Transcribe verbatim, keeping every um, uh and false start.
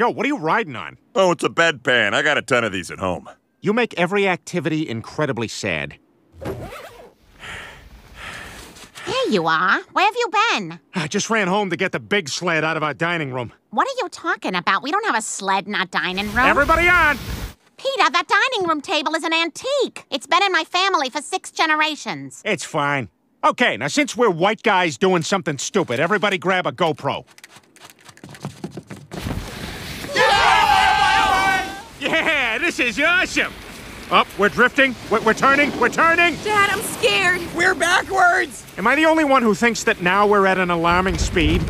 Joe, what are you riding on? Oh, it's a bedpan. I got a ton of these at home. You make every activity incredibly sad. Here you are. Where have you been? I just ran home to get the big sled out of our dining room. What are you talking about? We don't have a sled in our dining room. Everybody on! Peter, that dining room table is an antique. It's been in my family for six generations. It's fine. Okay, now since we're white guys doing something stupid, everybody grab a GoPro. Yeah! Yeah, this is awesome! Up, oh, we're drifting, we're, we're turning, we're turning! Dad, I'm scared! We're backwards! Am I the only one who thinks that now we're at an alarming speed?